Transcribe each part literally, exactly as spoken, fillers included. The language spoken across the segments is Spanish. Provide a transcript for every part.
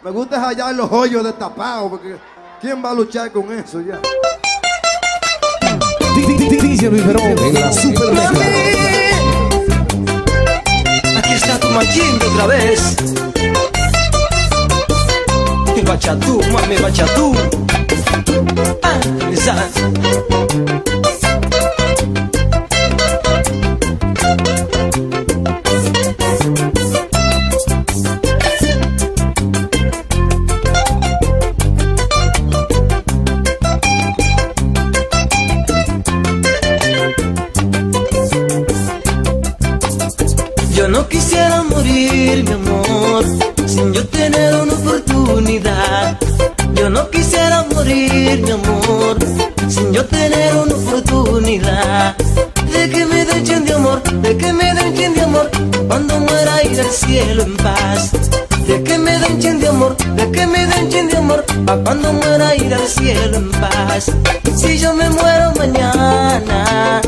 Me gusta hallar los hoyos destapados, porque ¿quién va a luchar con eso ya? D J Luis Miguel en la Súper Bimbo. Aquí está tu machín otra vez. Tu bachatú, mami bachatú. Ah, esa. En paz, de que me den chin de amor, de que me den chin de amor, pa' cuando muera ir al cielo en paz. Si yo me muero mañana,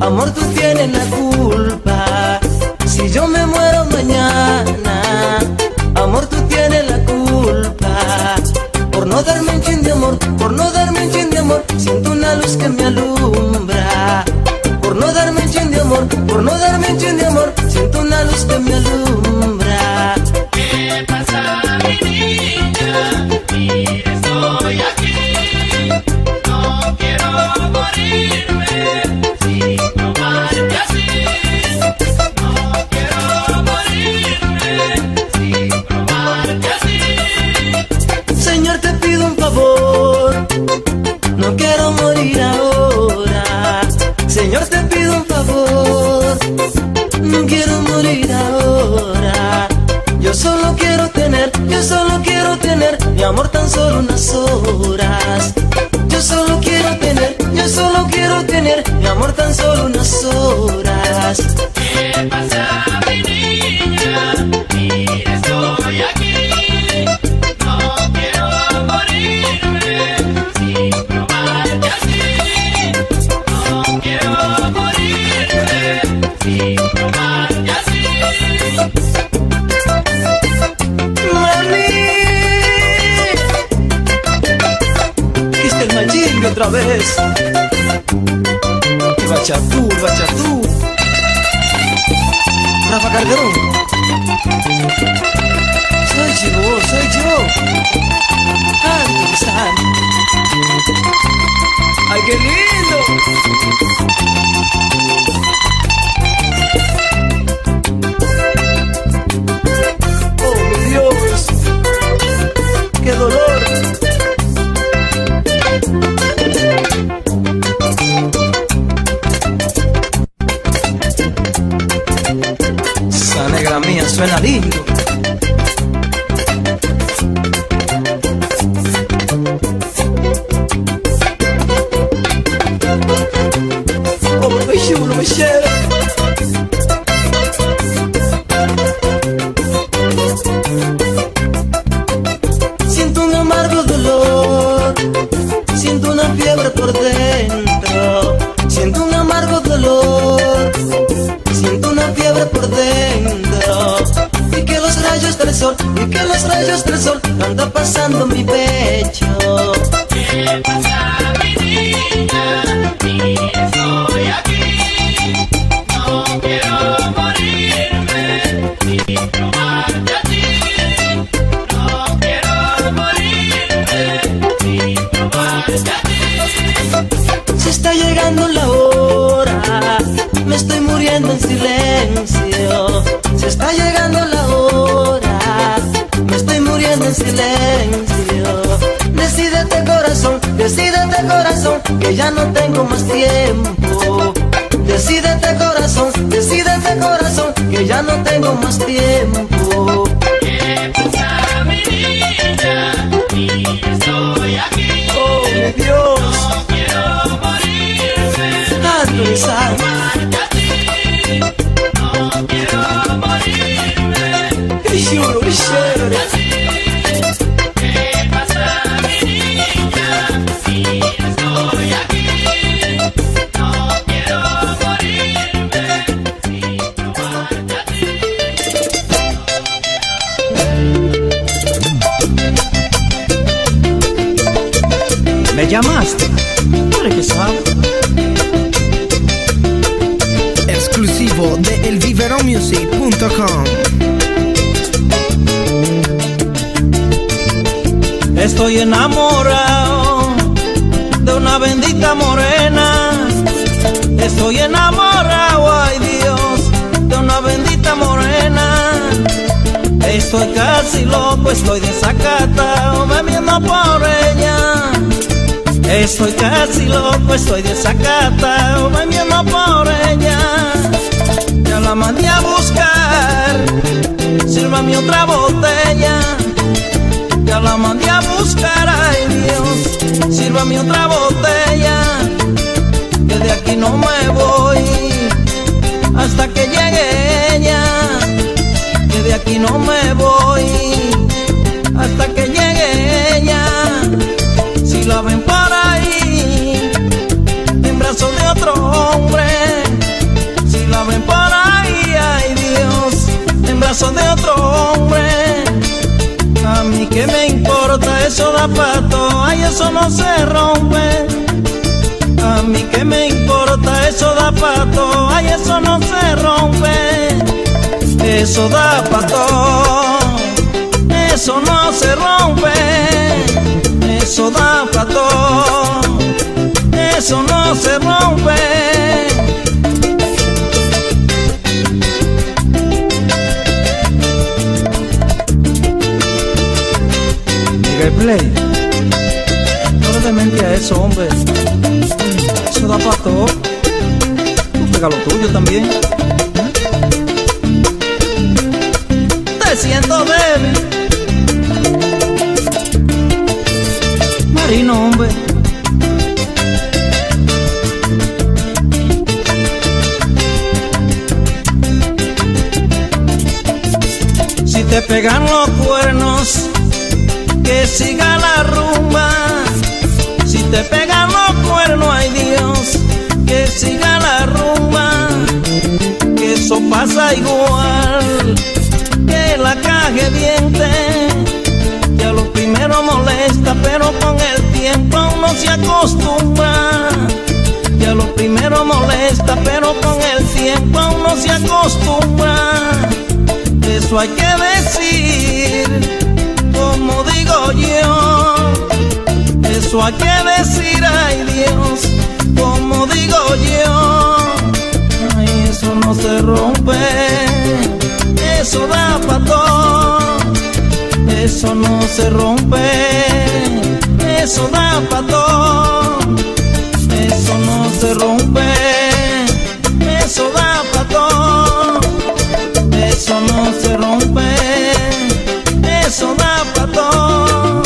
amor tú tienes la culpa. Si yo me muero mañana, amor tú tienes la culpa. Por no darme un chin de amor, por no darme un chin de amor, siento una luz que me alumbra. Por no darme un chin de amor, por no darme un chin de amor, siento una luz que me alumbra. Bachatú, bachatú, Rafa Calderón. Soy yo, soy yo, Anthony Santos. ¡Ay, qué lindo! ¡Oh, mi Dios! ¡Qué dolor! Suena lindo. Siento un amargo dolor, siento una fiebre por dentro, siento un amargo dolor, siento una fiebre por dentro. Y que los rayos del sol, y que los rayos del sol anda pasando mi pecho. ¿Qué pasa, mi niña? Mira, estoy aquí. No quiero morirme sin probarte a ti. No quiero morirme sin probarte a ti. Se está llegando la hora, me estoy muriendo en silencio. Se está llegando la hora, me estoy muriendo en silencio. Decídete corazón, decídete corazón, que ya no tengo más tiempo. Decídete corazón, decídete corazón, que ya no tengo más tiempo. ¿Qué pasa, mi niña? Mira, estoy aquí. Oh, mi Dios. No quiero morirme. Anthony Santos. ¿Qué pasa, mi niña? Mira, estoy aquí. No quiero morirme sin probarte a ti. llamaste? Para que sabe. Exclusivo de el vivero music punto com. Estoy enamorado de una bendita morena. Estoy enamorado, ay Dios, de una bendita morena. Estoy casi loco, estoy desacatado, bebiendo por ella. Estoy casi loco, estoy desacatado, bebiendo por ella. Ya la mandé a buscar, sírvame otra botella. Ya la mandé a buscar, ay Dios, sírvame otra botella. Que de aquí no me voy hasta que llegue ella. Que de aquí no me voy hasta que llegue ella. Si la ven por ahí en brazos de otro hombre, si la ven por ahí, ay Dios, en brazos de otro hombre, a mí que me importa, eso da pato, ay eso no se rompe. A mí que me importa, eso da pato, ay eso no se rompe. Eso da pato, eso no se rompe. Eso da pato, eso no se rompe. Miguel Play, no le demente a eso, hombre. Eso da pato. Tú pega lo tuyo también. Siendo débil, Marino, hombre. Si te pegan los cuernos, que siga la rumba. Si te pegan los cuernos, ay Dios, que siga la rumba. Que eso pasa igual que la caje diente, ya lo primero molesta, pero con el tiempo uno se acostumbra. Ya lo primero molesta, pero con el tiempo uno se acostumbra. Eso hay que decir, como digo yo. Eso hay que decir, ay Dios, como digo yo. Ay, eso no se rompe. Eso da pato, eso no se rompe. Eso da pato, eso no se rompe. Eso da pato, eso no se rompe. Eso da pato.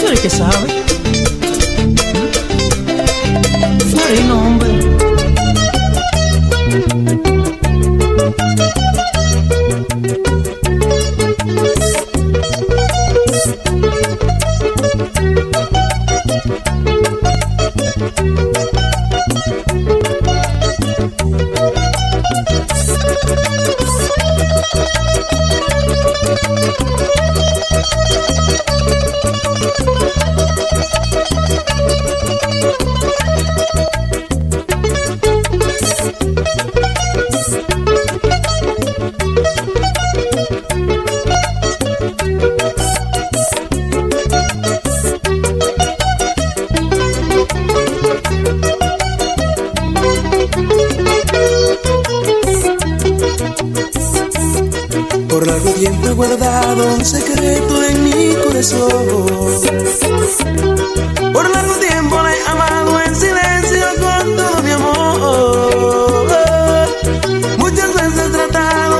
¿Tú eres que sabe?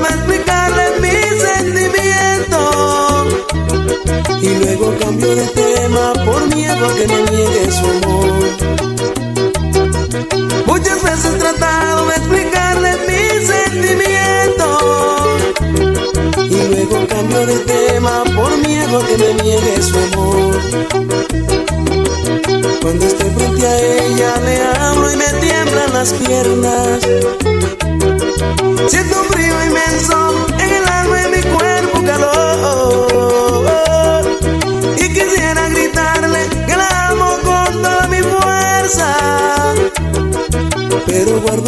Y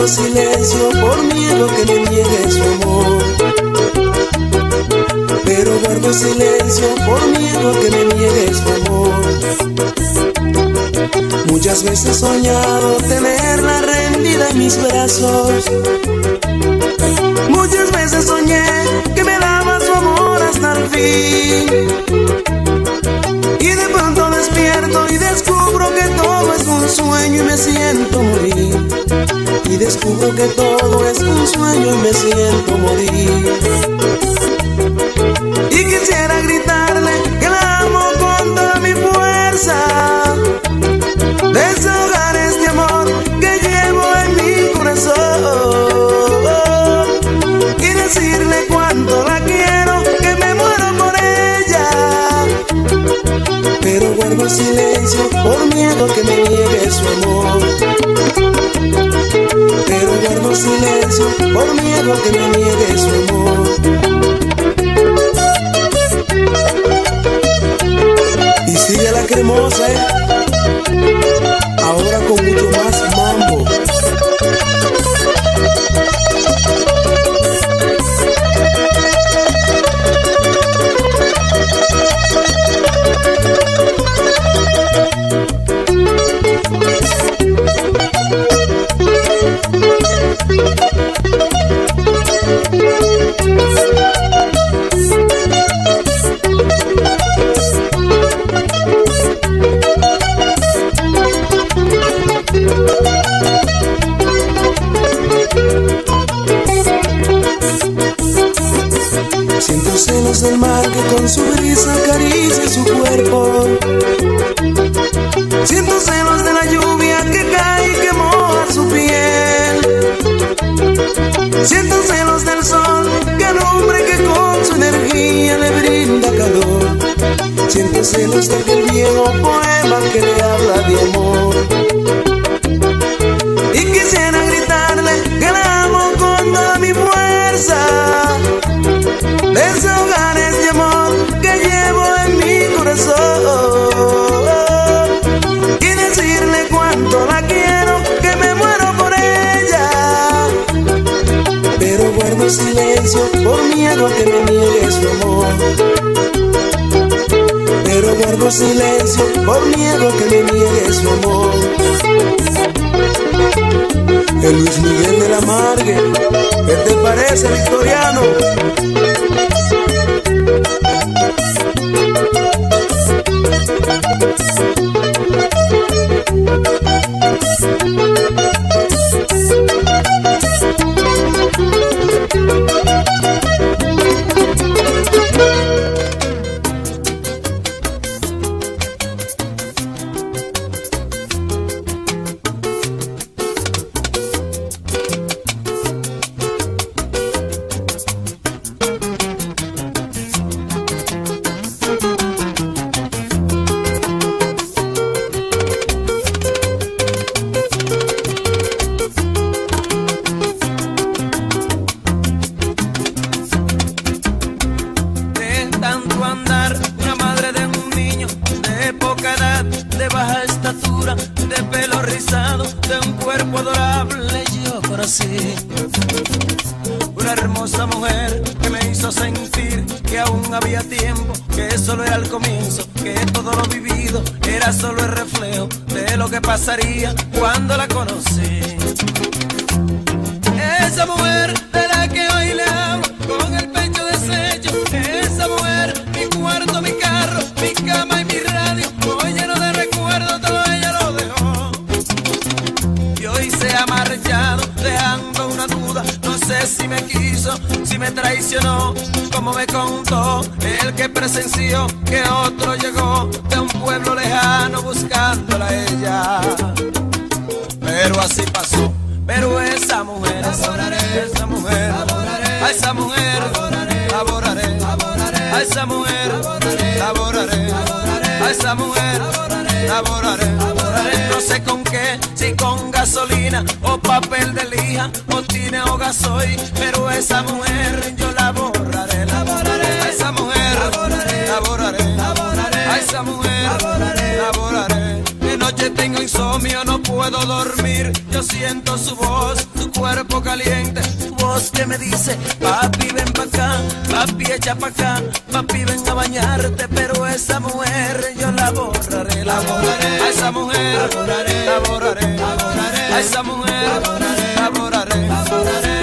guardo silencio por miedo que me niegue su amor. Pero guardo silencio por miedo que me niegue su amor. Muchas veces he soñado tenerla rendida en mis brazos. Muchas veces soñé que me daba su amor hasta el fin. Y de pronto despierto y descubro que todo es un sueño y me siento morir. Y descubro que todo es un sueño y me siento morir. Y quisiera gritarle que la amo con toda mi fuerza, desahogar este amor que llevo en mi corazón y decirle cuánto la quiero, que me muero por ella. Pero guardo silencio por miedo que me niegue su amor. Pero guardo silencio por miedo que me niegue su amor. Y sigue la cremosa, ¿eh? Ahora con mucho más mambo. El mar que con su brisa acaricia su cuerpo. Siento celos de la lluvia que cae y que moja su piel. Siento celos del sol que alumbra y que con su energía le brinda calor. Siento celos de aquel viejo poema que le habla de amor. Y quisiera gritarle que la amo con toda mi fuerza, desahogar este amor que llevo en mi corazón y decirle cuánto la quiero, que me muero por ella. Pero guardo silencio por miedo a que me niegue su amor. Pero guardo silencio por miedo a que me niegue su amor. El Luis Miguel del Amargue, ¿qué te parece, Victoriano? Esa mujer, la borraré, la borraré, de noche te Tengo insomnio, no puedo dormir. Yo siento su voz, tu cuerpo caliente, tu voz que me dice: papi, ven pa' acá, papi, echa pa' acá, papi, ven a bañarte. Pero esa mujer yo la borraré, la borraré. A esa mujer la borraré, la borraré, la borraré. A esa mujer la borraré, la borraré, la borraré.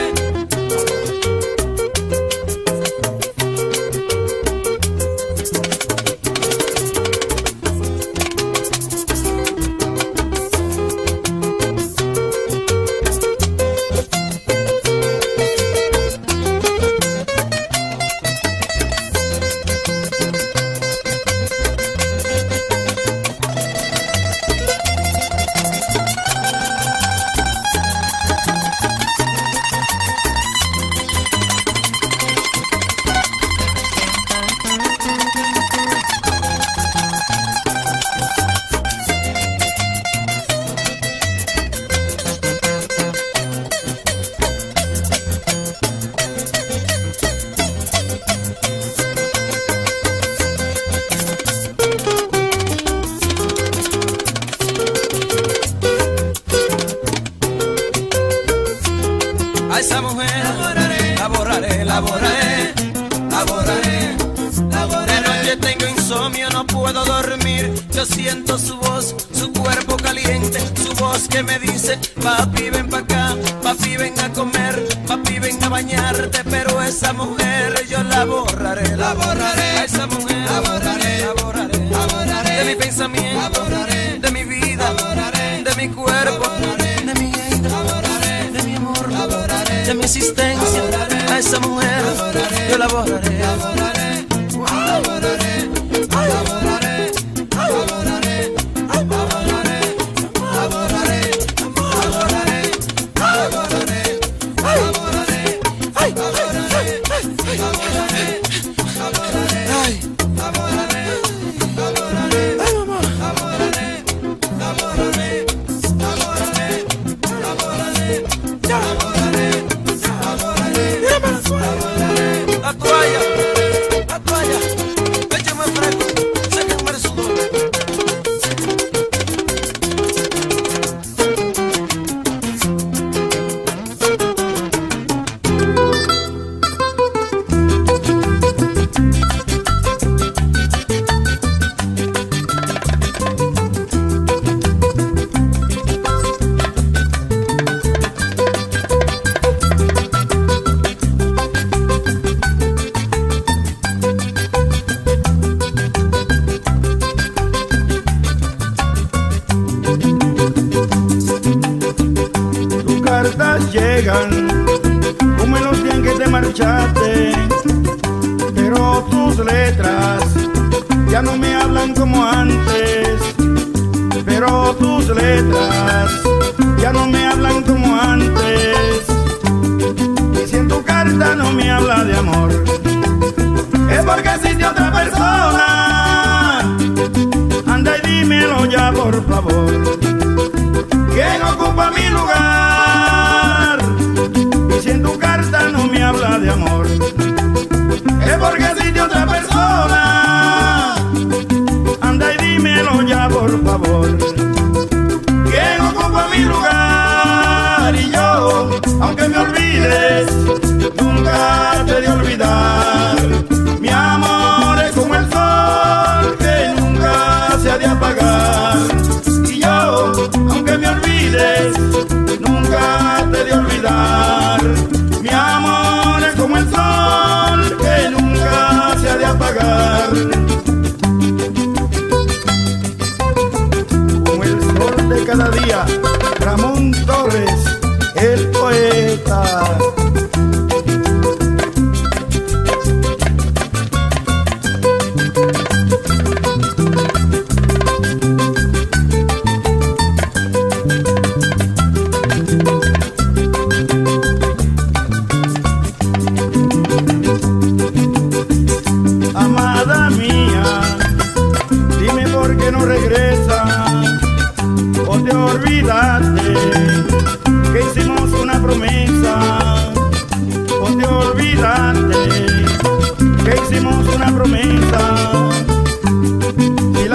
La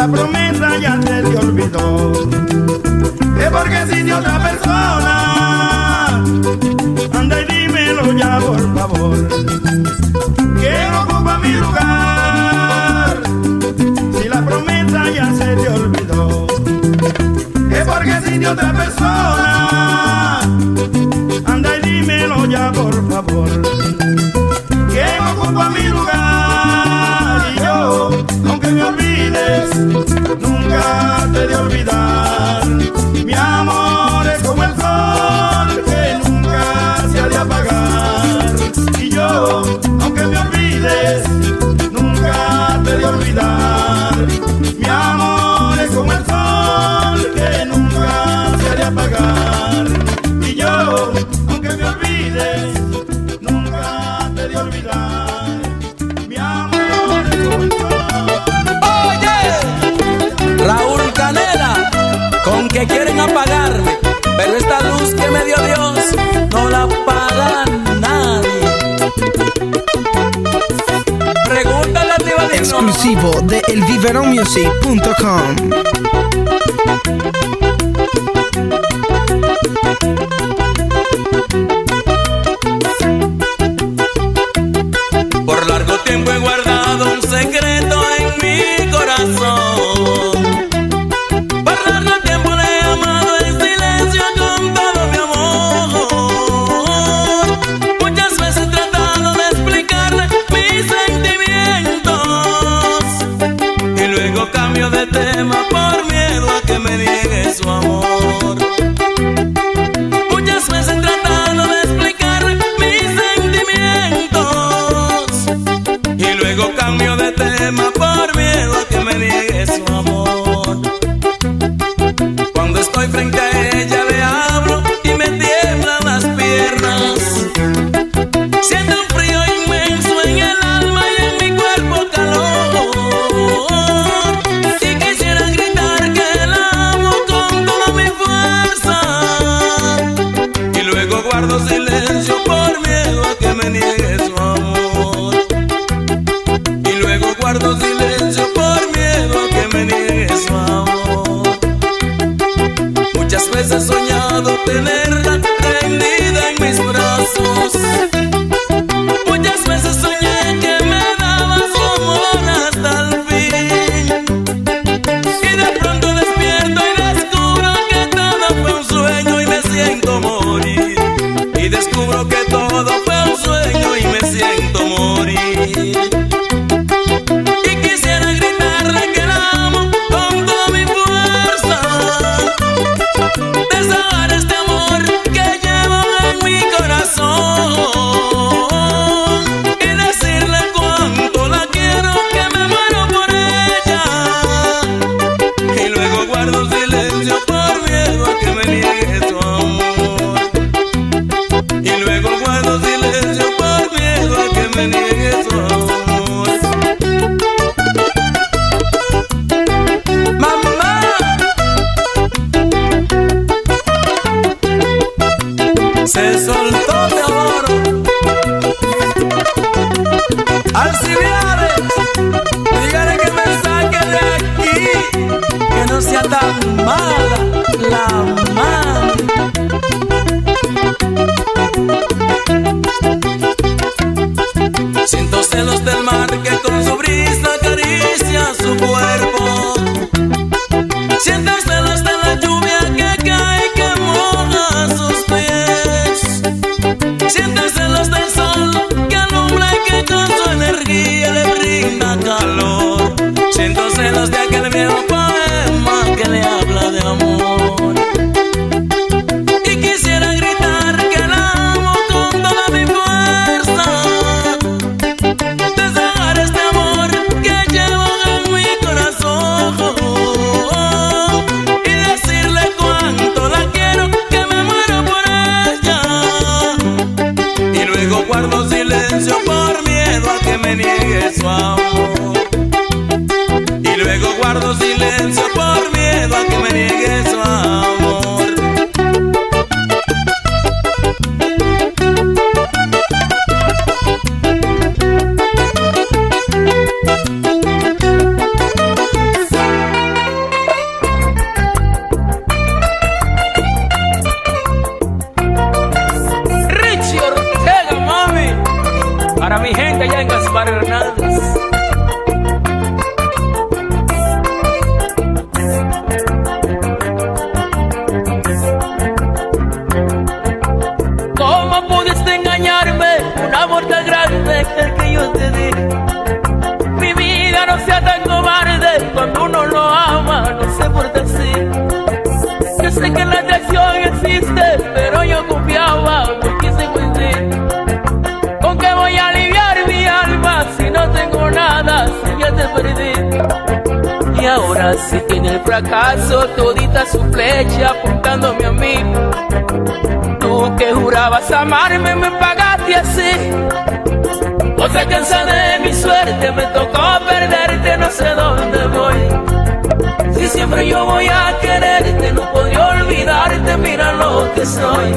promesa ya se te olvidó. mi lugar. Si la promesa ya se te olvidó, es porque sin otra persona. Anda y dímelo ya, por favor. ¿Quién ocupa mi lugar? Y yo, aunque me olvides, nunca te he de olvidar. Mi amor es como el sol que nunca se ha de apagar. Y yo, aunque me olvides, nunca te he de olvidar. Mi amor es como el sol que nunca se ha de apagar. Y yo, aunque me olvides, nunca te he de olvidar. Mi amor es como el sol. Oye, Raúl Canela, con que quieren apagarme, pero esta luz que me dio Dios no la apaga nadie. Pregúntale a Diva. Exclusivo de el vivero music punto com. Por largo tiempo he guardado un secreto en mi corazón. Su amor. Muchas veces he tratado de explicar mis sentimientos y luego cambio de tema por miedo a que me niegue su amor. Cuando estoy frente a ella le hablo y me tiemblan las piernas. Siento un frío inmenso en el alma y en mi cuerpo calor. Y quisiera gritar que la y luego guardo silencio por miedo a que me niegue su amor. Y luego guardo silencio por miedo a que me niegue su amor. Muchas veces he soñado tenerla prendida en mis brazos. Muchas veces soñé que me daba su amor hasta el fin. Y de pronto despierto y siento morir y descubro que todo fue un sueño y me siento morir. Y quisiera gritarle que la amo con toda mi fuerza, desahogar este amor que llevo en mi corazón y decirle cuánto la quiero, que me muero por ella. Y luego guardo silencio por miedo a que me niegue tu amor. Mamá, se soltó de oro Alcibiades, dígale que me saque de aquí, que no sea tan mala la madre. Siento celos del mar que con su brisa acaricia su cuerpo. Siento celos de la lluvia que cae y que moja sus pies. Siento celos del sol que alumbra y que con su energía le brinda calor. Siento celos de aquel viejo poema que le habla de amor. Y quisiera gritar que la amo con toda mi fuerza. Desahogar este amor que llevo en mi corazón y decirle cuánto la quiero, que me muero por ella. Y luego guardo silencio por miedo a que me niegue su amor. Y luego guardo silencio por miedo a que me niegue su amor. Para mi gente allá en Gaspar Hernández. Si tiene el fracaso todita su flecha apuntándome a mí. Tú que jurabas amarme me pagaste así. No te cansas de mi suerte, me tocó perderte, no sé dónde voy. Si siempre yo voy a quererte, no podré olvidarte, mira lo que soy.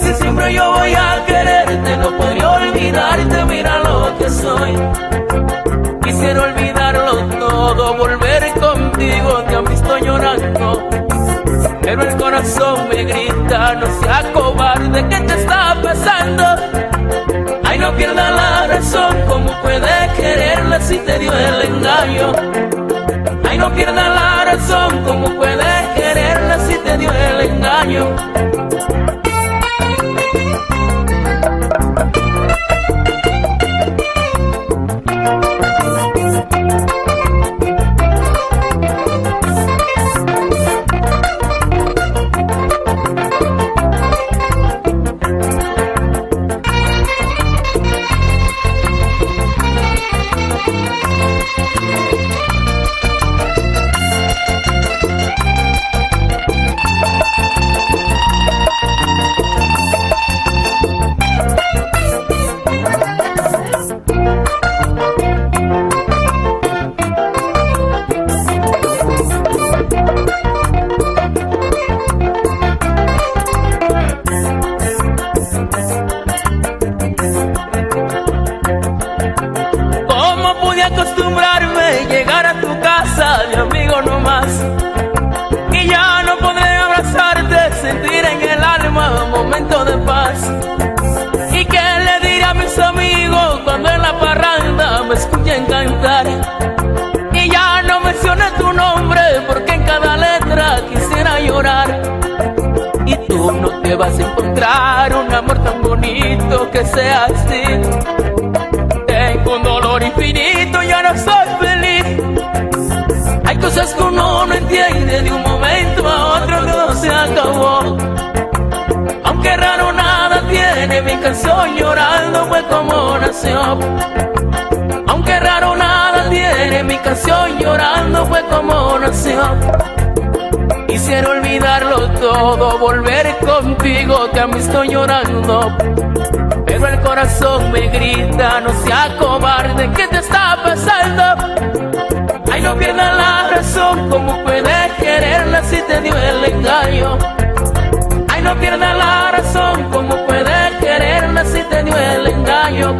Si siempre yo voy a quererte, no podré olvidarte, mira lo que soy. Quisiera olvidarlo todo, volver contigo, ya me estoy llorando. Pero el corazón me grita, no seas cobarde, ¿qué te está pasando? Ay, no pierdas la razón, ¿cómo puedes quererla si te dio el engaño? Ay, no pierdas la razón, ¿cómo puedes quererla si te dio el engaño? Vas a encontrar un amor tan bonito que sea así. Tengo un dolor infinito, ya no soy feliz. Hay cosas que uno no entiende, de un momento a otro todo se acabó. Aunque raro nada tiene, mi canción llorando fue como nació. Aunque raro nada tiene, mi canción llorando fue como nació. Quisiera olvidarlo todo, volver contigo, que a mí estoy llorando. Pero el corazón me grita, no seas cobarde, ¿qué te está pasando? Ay, no pierdas la razón, ¿cómo puedes quererla si te dio el engaño? Ay, no pierdas la razón, ¿cómo puedes quererla si te dio el engaño?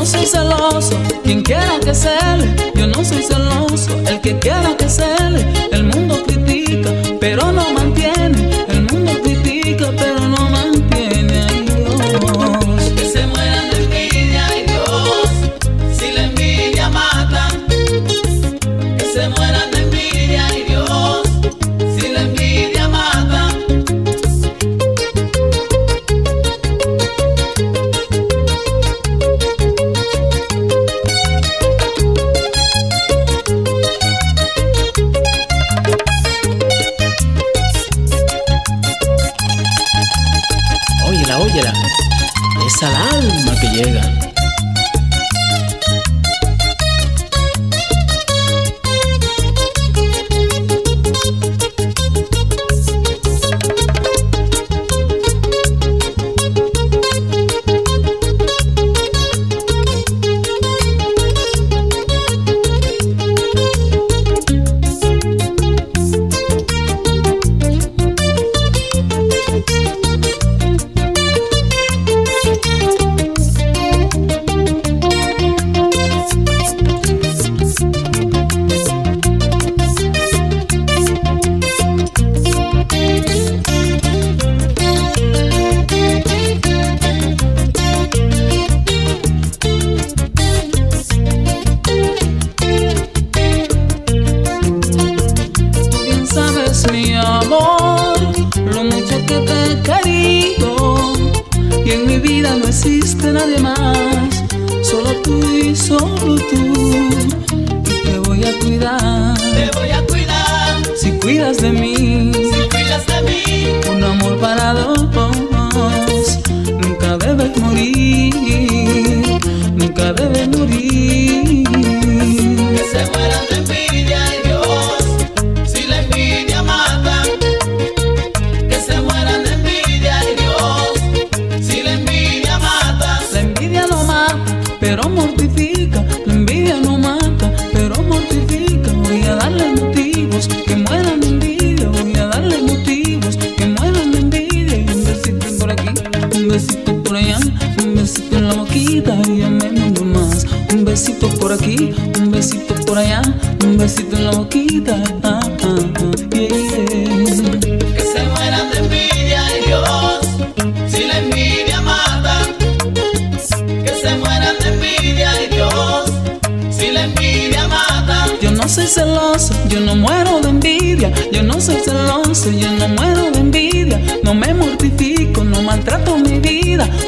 no soy celoso, quien quiera que cele, yo no soy celoso, el que quiera que cele. El mundo critica, pero no mantiene, el mundo critica, pero no mantiene. Ay Dios, que se mueran de envidia, ay Dios, si la envidia mata, que se mueran de envidia, ay Dios, si la envidia mata. Es al alma que llega.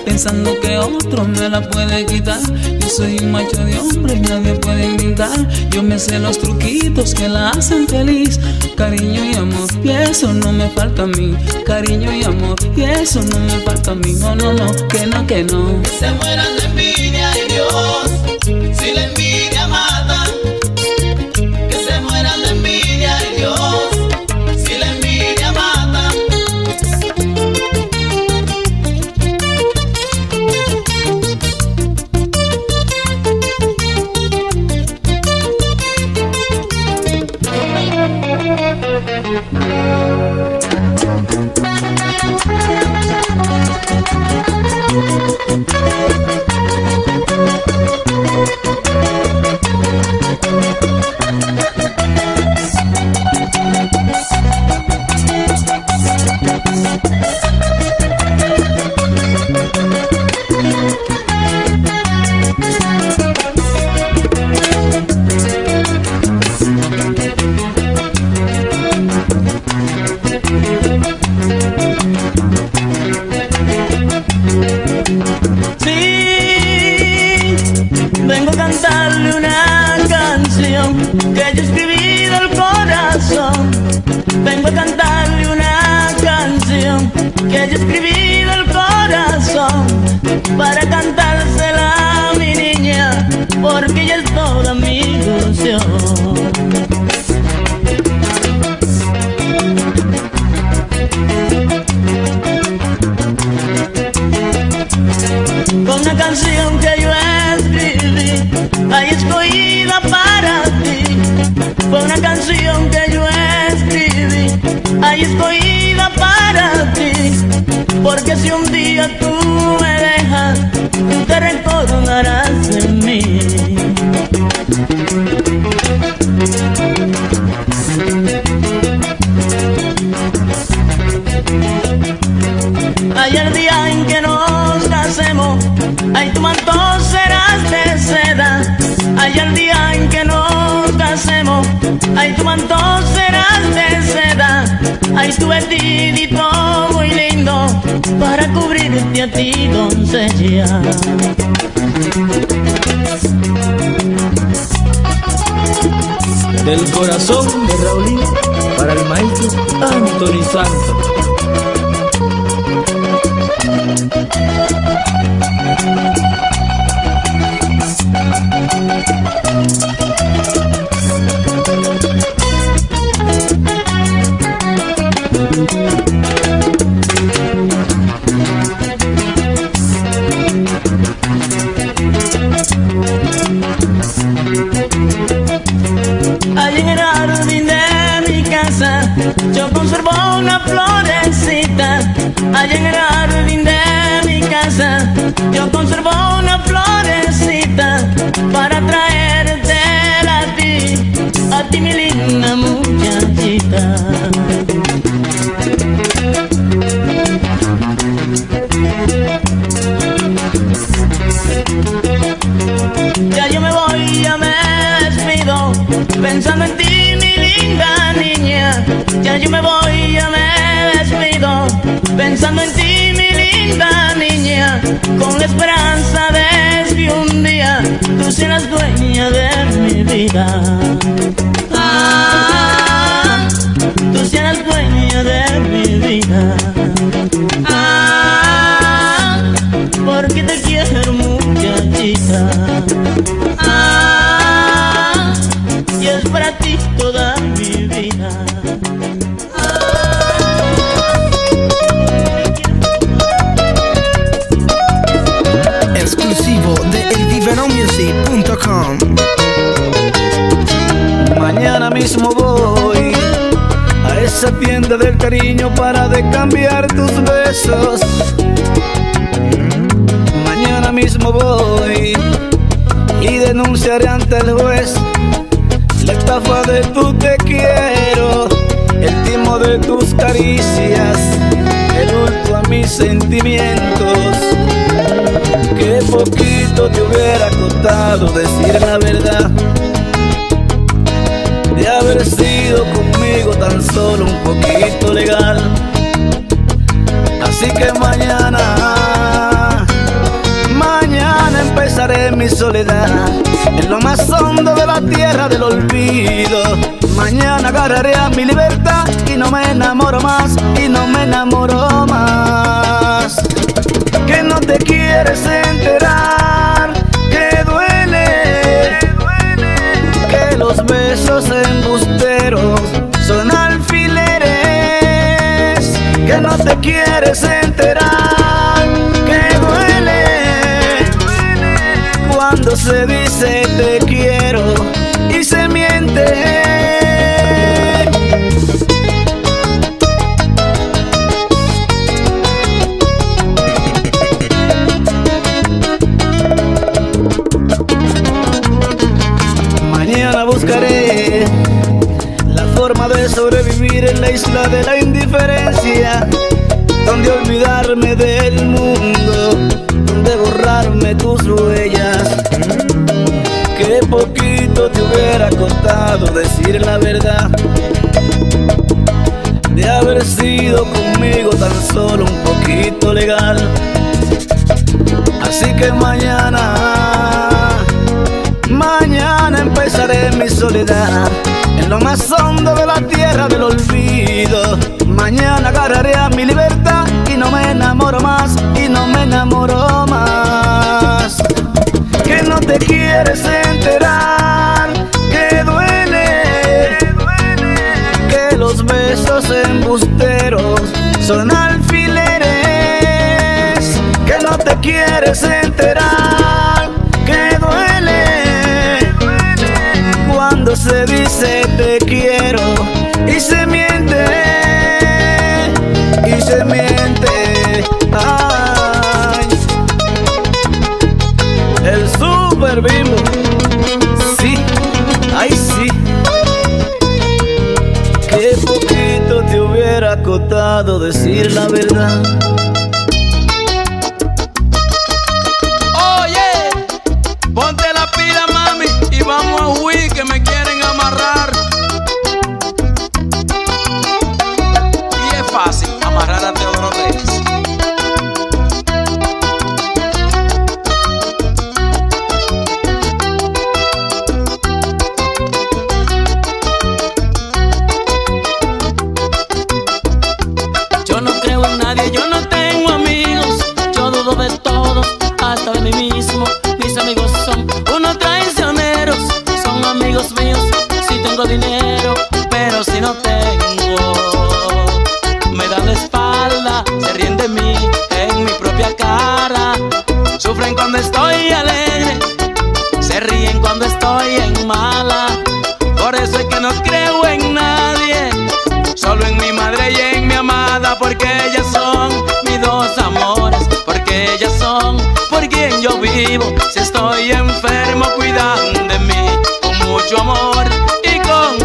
Pensando que otro me la puede quitar, yo soy un macho de hombre y nadie puede gritar. Yo me sé los truquitos que la hacen feliz, cariño y amor, y eso no me falta a mí. Cariño y amor, y eso no me falta a mí. No, no, no, que no, que no. Que se mueran de envidia, ay Dios, si la envidia mata. Que se mueran de envidia, ay Dios. Porque si un día tú me dejas, te recordarás de mí. Hay el día en que nos casemos, ay, tu manto serás de seda. Hay el día en que nos casemos, ay, tu manto serás de seda. Ay, tu vestidito muy lindo para cubrirte a ti con sella. Del corazón de Raulín para el maestro Anthony Santos. Allí en el jardín de mi casa yo conservo una florecita. Allí en el jardín de mi casa yo conservo una florecita para traértela a ti, a ti mi linda muchachita. Ya yo me voy, ya me despido, pensando en ti mi linda niña. Ya yo me voy, ya me despido, pensando en ti mi linda niña, con la esperanza de que un día tú serás dueña de mi vida. Ah, tú serás dueña de mi vida. Ah, porque te quiero muchachita. Ah, y es para ti toda mi vida. Exclusivo de el vivero music punto com. Mañana mismo voy a esa tienda del cariño para descambiar tus besos. Mañana mismo voy y denunciaré ante el juez la estafa de tu te quiero, el timo de tus caricias, el hurto a mis sentimientos. Qué poquito te hubiera costado decir la verdad, de haber sido conmigo tan solo un poquito legal. Así que mañana, mañana empezaré mi soledad en lo más hondo de la tierra del olvido. Mañana agarraré a mi libertad y no me enamoro más, y no me enamoro más. Que no te quieres enterar, que duele, que los besos embusteros son alfileres. Que no te quieres enterar, que duele, cuando se dice te quiero y se miente. Buscaré la forma de sobrevivir en la isla de la indiferencia, donde olvidarme del mundo, donde borrarme tus huellas. Qué poquito te hubiera costado decir la verdad, de haber sido conmigo tan solo un poquito legal. Así que mañana, mañana empezaré mi soledad en lo más hondo de la tierra del olvido. Mañana agarraré a mi libertad y no me enamoro más, y no me enamoro más. Que no te quieres enterar, que duele, que los besos embusteros son alfileres. Que no te quieres enterar, que duele, cuando se dice te quiero y se miente, y se miente. Ay. Súper Bimbo. Sí, ay sí. Qué poquito te hubiera costado decir la verdad. Si estoy enfermo, cuidan de mí con mucho amor y con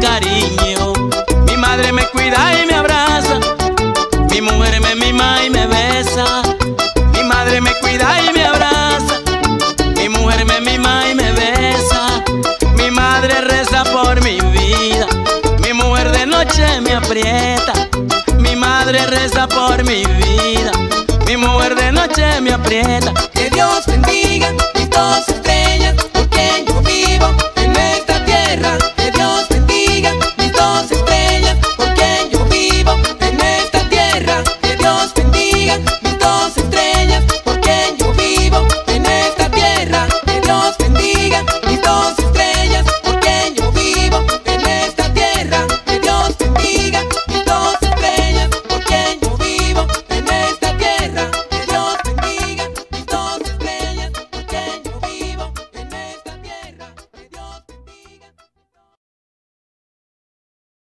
cariño. Mi madre me cuida y me abraza, mi mujer me mima y me besa. Mi madre me cuida y me abraza, mi mujer me mima y me besa. Mi madre reza por mi vida, mi mujer de noche me aprieta. Mi madre reza por mi vida, mi mujer de noche me aprieta. Que Dios dos estrellas, porque yo vivo en esta tierra. Que Dios bendiga mis dos estrellas, porque yo vivo en esta tierra. Por mi vida, mi mujer de noche me aprieta. Que Dios